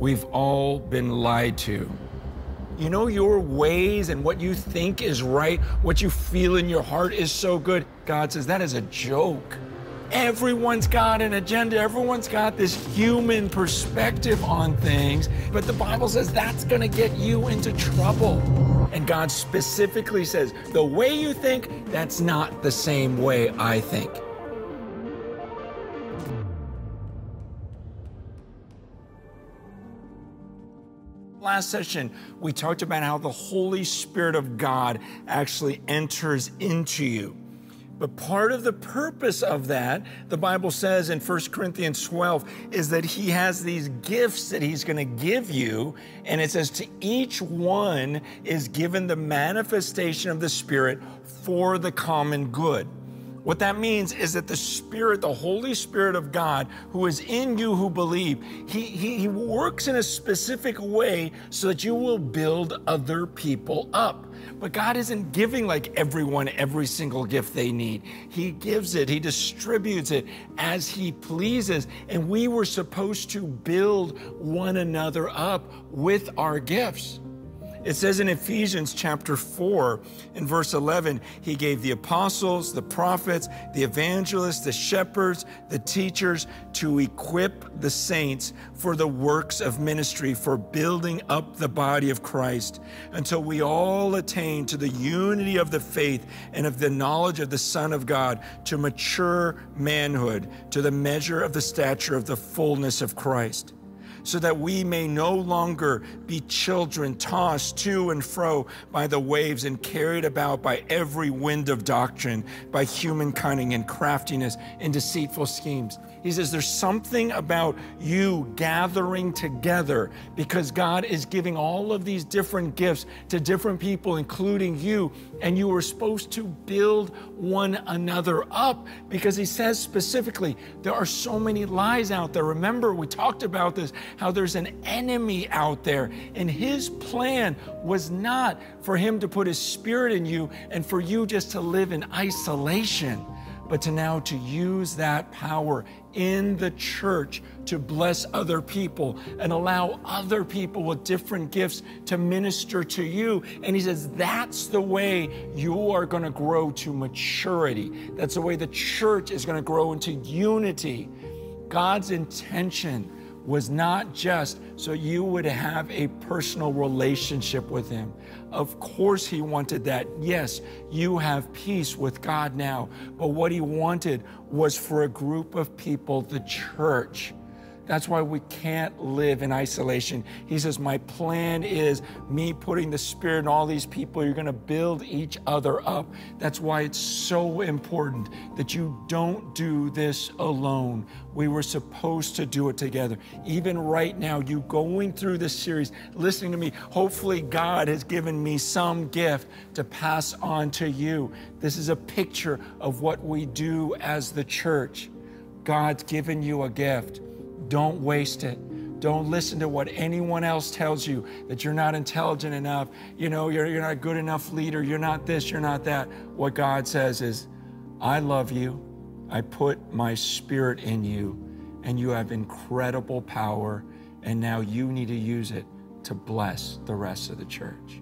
We've all been lied to. You know, your ways and what you think is right, what you feel in your heart is so good. God says that is a joke. Everyone's got an agenda. Everyone's got this human perspective on things. But the Bible says that's going to get you into trouble. And God specifically says, the way you think, that's not the same way I think. Last session, we talked about how the Holy Spirit of God actually enters into you. But part of the purpose of that, the Bible says in 1 Corinthians 12, is that he has these gifts that he's going to give you. And it says to each one is given the manifestation of the Spirit for the common good. What that means is that the Spirit, the Holy Spirit of God, who is in you who believe, he works in a specific way so that you will build other people up. But God isn't giving like everyone every single gift they need. He gives it, he distributes it as he pleases. And we were supposed to build one another up with our gifts. It says in Ephesians chapter 4 and verse 11, he gave the apostles, the prophets, the evangelists, the shepherds, the teachers to equip the saints for the works of ministry, for building up the body of Christ until we all attain to the unity of the faith and of the knowledge of the Son of God, to mature manhood, to the measure of the stature of the fullness of Christ, so that we may no longer be children tossed to and fro by the waves and carried about by every wind of doctrine, by human cunning and craftiness and deceitful schemes. He says there's something about you gathering together, because God is giving all of these different gifts to different people, including you, and you are supposed to build one another up, because he says specifically, there are so many lies out there. Remember, we talked about this, how there's an enemy out there, and his plan was not for him to put his Spirit in you and for you just to live in isolation, but to now to use that power in the church to bless other people and allow other people with different gifts to minister to you. And he says, that's the way you are going to grow to maturity. That's the way the church is going to grow into unity. God's intention was not just so you would have a personal relationship with him. Of course he wanted that. Yes, you have peace with God now, but what he wanted was for a group of people, the church. That's why we can't live in isolation. He says, my plan is me putting the Spirit in all these people. You're going to build each other up. That's why it's so important that you don't do this alone. We were supposed to do it together. Even right now, you going through this series, listening to me, hopefully God has given me some gift to pass on to you. This is a picture of what we do as the church. God's given you a gift. Don't waste it. Don't listen to what anyone else tells you, that you're not intelligent enough, you know, you're not a good enough leader, you're not this, you're not that. What God says is, I love you, I put my Spirit in you, and you have incredible power, and now you need to use it to bless the rest of the church.